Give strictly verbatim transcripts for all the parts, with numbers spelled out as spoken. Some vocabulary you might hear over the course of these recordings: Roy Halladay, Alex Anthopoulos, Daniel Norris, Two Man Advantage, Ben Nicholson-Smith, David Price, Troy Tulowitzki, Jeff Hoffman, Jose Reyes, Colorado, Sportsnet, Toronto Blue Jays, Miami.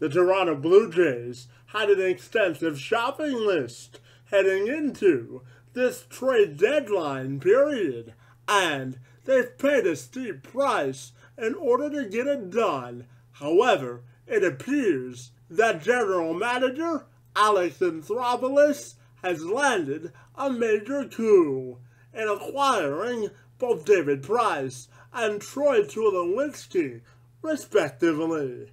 The Toronto Blue Jays had an extensive shopping list heading into this trade deadline period, and they've paid a steep price in order to get it done. However, it appears that general manager Alex Anthopoulos has landed a major coup in acquiring both David Price and Troy Tulowitzki, respectively.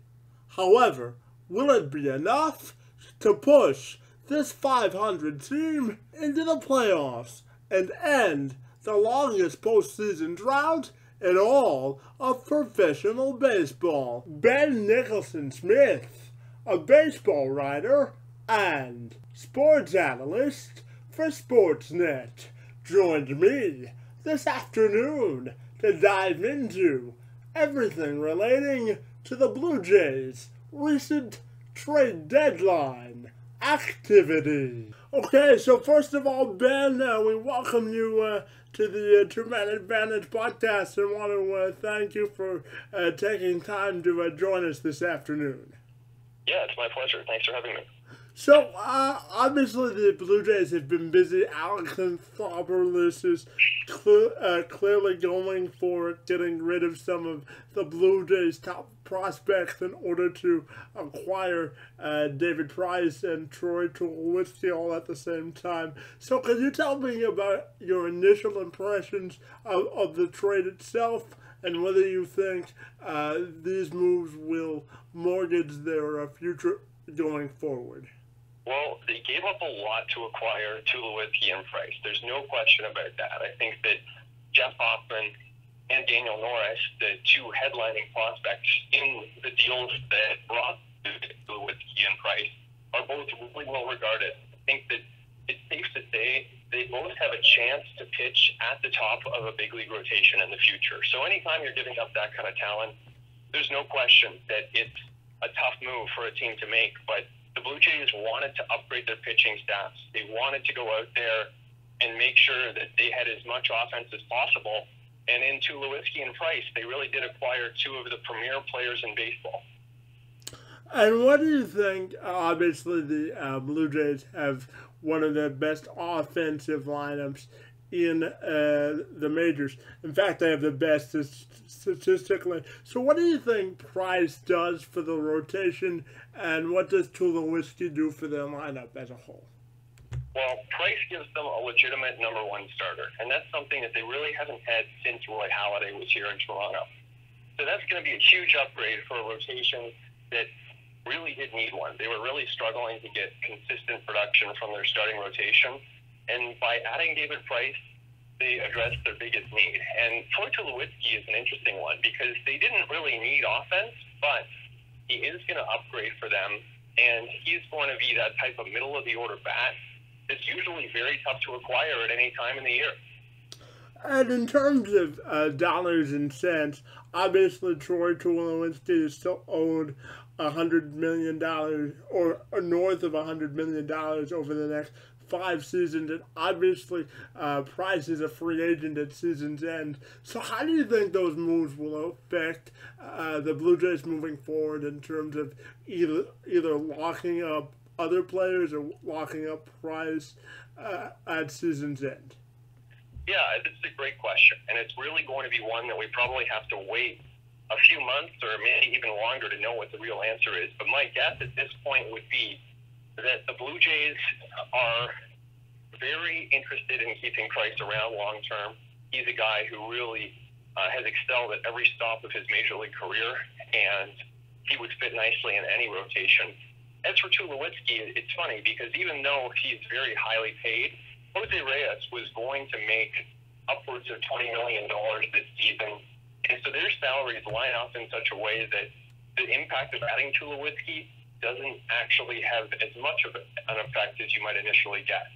However, will it be enough to push this five hundred team into the playoffs and end the longest postseason drought in all of professional baseball? Ben Nicholson-Smith, a baseball writer and sports analyst for Sportsnet, joined me this afternoon to dive into everything relating to the Blue Jays' recent trade deadline activity. Okay, so first of all, Ben, uh, we welcome you uh, to the uh, Two Man Advantage podcast and want to uh, thank you for uh, taking time to uh, join us this afternoon. Yeah, it's my pleasure. Thanks for having me. So, uh, obviously the Blue Jays have been busy. Alex Anthopoulos is cle uh, clearly going for getting rid of some of the Blue Jays' top prospects in order to acquire uh, David Price and Troy Tulowitzki all at the same time. So, can you tell me about your initial impressions of, of the trade itself, and whether you think uh, these moves will mortgage their uh, future going forward? Well, they gave up a lot to acquire Tulowitzki and Price. There's no question about that. I think that Jeff Hoffman and Daniel Norris, the two headlining prospects in the deals that brought Tulowitzki and Price, are both really well regarded. I think that it's safe to say they both have a chance to pitch at the top of a big league rotation in the future. So anytime you're giving up that kind of talent, there's no question that it's a tough move for a team to make, but the Blue Jays wanted to upgrade their pitching staffs. They wanted to go out there and make sure that they had as much offense as possible. And in Tulowitzki and Price, they really did acquire two of the premier players in baseball. And what do you think? Obviously, the uh, Blue Jays have one of the best offensive lineups in uh, the majors. In fact, they have the best statistically. So what do you think Price does for the rotation, and what does Tulowitzki do for their lineup as a whole? Well, Price gives them a legitimate number one starter, and that's something that they really haven't had since Roy Halladay was here in Toronto. So that's going to be a huge upgrade for a rotation that really did need one. They were really struggling to get consistent production from their starting rotation. And by adding David Price, they addressed their biggest need. And Troy Tulowitzki is an interesting one because they didn't really need offense, but he is going to upgrade for them. And he's going to be that type of middle-of-the-order bat that's usually very tough to acquire at any time in the year. And in terms of uh, dollars and cents, obviously Troy Tulowitzki is still owned one hundred million dollars or north of one hundred million dollars over the next five seasons, and obviously uh, Price is a free agent at season's end. So how do you think those moves will affect uh, the Blue Jays moving forward in terms of either either locking up other players or locking up Price uh, at season's end? Yeah, this is a great question, and it's really going to be one that we probably have to wait a few months or maybe even longer to know what the real answer is. But my guess at this point would be that the Blue Jays are very interested in keeping Price around long-term. He's a guy who really uh, has excelled at every stop of his major league career, and he would fit nicely in any rotation. As for Tulowitzki, it's funny because even though he's very highly paid, Jose Reyes was going to make upwards of twenty million dollars this season. And so their salaries line up in such a way that the impact of adding Tulowitzki doesn't actually have as much of an effect as you might initially get.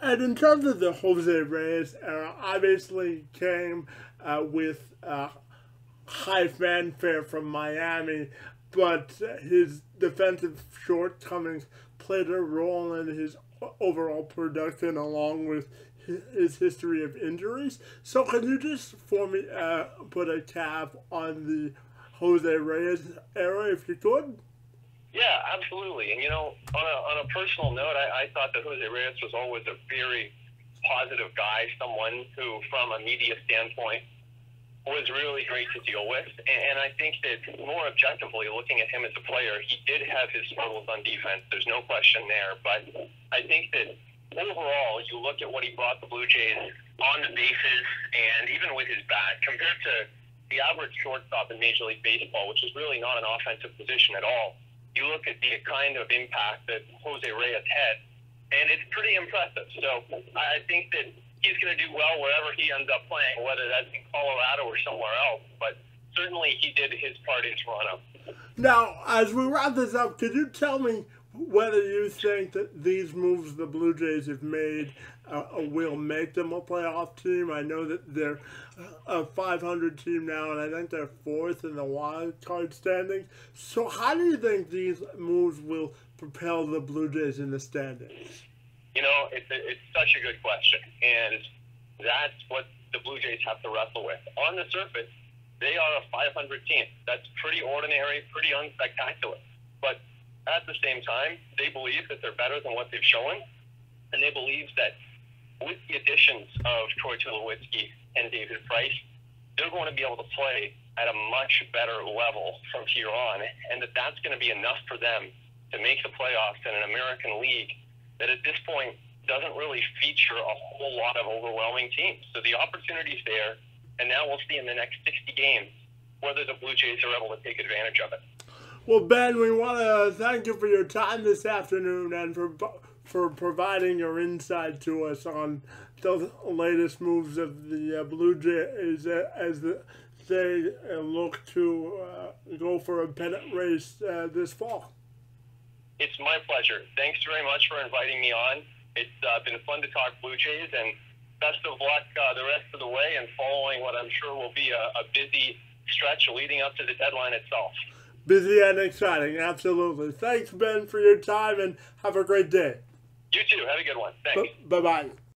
And in terms of the Jose Reyes era, obviously came uh, with uh, high fanfare from Miami, but his defensive shortcomings played a role in his overall production along with his history of injuries. So can you just for me uh, put a cap on the Jose Reyes era if you could? Yeah, absolutely. And, you know, on a, on a personal note, I, I thought that Jose Reyes was always a very positive guy, someone who, from a media standpoint, was really great to deal with. And, and I think that more objectively, looking at him as a player, he did have his struggles on defense. There's no question there. But I think that overall, you look at what he brought the Blue Jays on the bases and even with his bat, compared to the average shortstop in Major League Baseball, which is really not an offensive position at all. You look at the kind of impact that Jose Reyes had, and it's pretty impressive. So I think that he's going to do well wherever he ends up playing, whether that's in Colorado or somewhere else. But certainly he did his part in Toronto. Now, as we wrap this up, could you tell me whether you think that these moves the Blue Jays have made uh, will make them a playoff team? I know that they're a five hundred team now, and I think they're fourth in the wild card standings. So how do you think these moves will propel the Blue Jays in the standings? You know, it's, a, it's such a good question, and that's what the Blue Jays have to wrestle with. On the surface, they are a five hundred team. That's pretty ordinary, pretty unspectacular. But at the same time, they believe that they're better than what they've shown, and they believe that with the additions of Troy Tulowitzki and David Price, they're going to be able to play at a much better level from here on, and that that's going to be enough for them to make the playoffs in an American League that at this point doesn't really feature a whole lot of overwhelming teams. So the opportunity's there, and now we'll see in the next sixty games whether the Blue Jays are able to take advantage of it. Well, Ben, we want to thank you for your time this afternoon and for for providing your insight to us on the latest moves of the uh, Blue Jays uh, as the, they uh, look to uh, go for a pennant race uh, this fall. It's my pleasure. Thanks very much for inviting me on. It's uh, been fun to talk Blue Jays, and best of luck uh, the rest of the way and following what I'm sure will be a, a busy stretch leading up to the deadline itself. Busy and exciting, absolutely. Thanks, Ben, for your time, and have a great day. You too. Have a good one. Thanks. B- bye-bye.